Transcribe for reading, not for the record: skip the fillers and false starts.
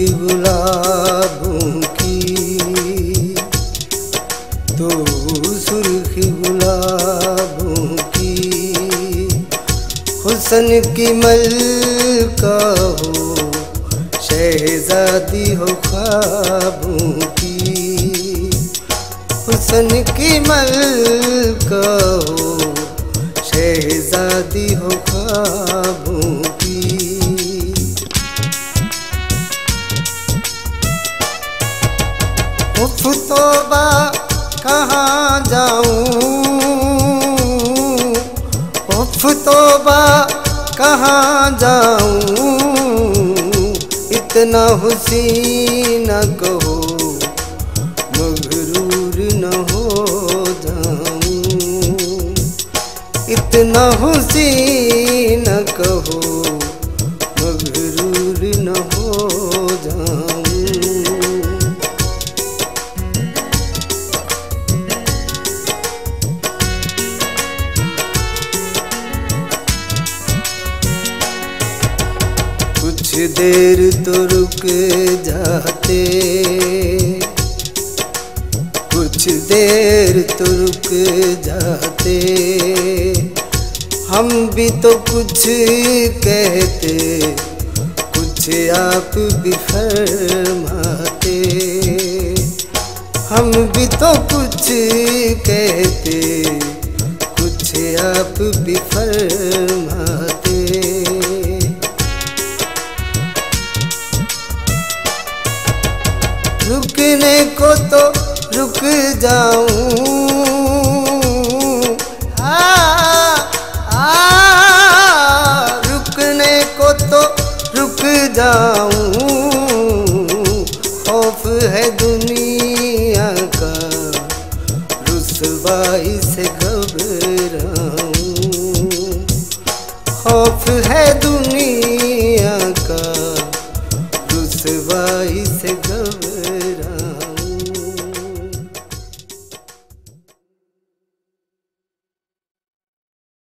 के गुलाबों की, तो सुर्खी गुलाबों की हुस्न की मलका हो, शहजादी हो ख्वाबों की। हुस्न की मलका हो, शहजादी हो ख्वाबों की। उफ़ तौबा कहाँ जाऊँ, उफ़ तौबा कहाँ जाऊँ, इतना हुसीन न कहो मगरूर न हो जाऊँ, इतना हुसीन न कहो मगरूर न हो जाऊँ। कुछ देर तो रुक जाते, कुछ देर तो रुक जाते, हम भी तो कुछ कहते, कुछ आप भी फरमाते, हम भी तो कुछ कहते, कुछ आप भी फरमाते। रुकने को तो रुक जाऊं, रुकने को तो रुक जाऊं,